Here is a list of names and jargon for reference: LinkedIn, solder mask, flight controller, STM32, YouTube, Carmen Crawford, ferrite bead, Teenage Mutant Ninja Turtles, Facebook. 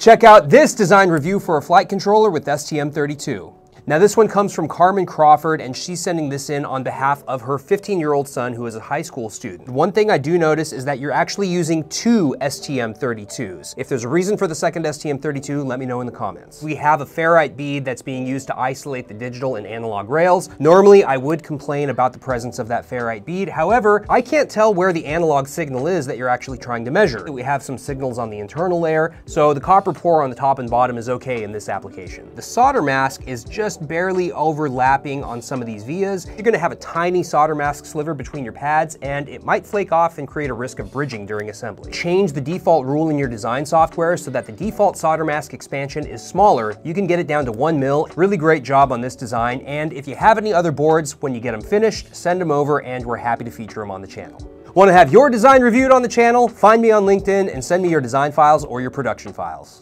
Check out this design review for a flight controller with STM32. Now this one comes from Carmen Crawford, and she's sending this in on behalf of her 15-year-old son who is a high school student. One thing I do notice is that you're actually using two STM32s. If there's a reason for the second STM32, let me know in the comments. We have a ferrite bead that's being used to isolate the digital and analog rails. Normally I would complain about the presence of that ferrite bead. However, I can't tell where the analog signal is that you're actually trying to measure. We have some signals on the internal layer, so the copper pour on the top and bottom is okay in this application. The solder mask is just barely overlapping on some of these vias. You're gonna have a tiny solder mask sliver between your pads, and it might flake off and create a risk of bridging during assembly. Change the default rule in your design software so that the default solder mask expansion is smaller. You can get it down to 1 mil. Really great job on this design, and if you have any other boards, when you get them finished, send them over and we're happy to feature them on the channel. Want to have your design reviewed on the channel? Find me on LinkedIn and send me your design files or your production files.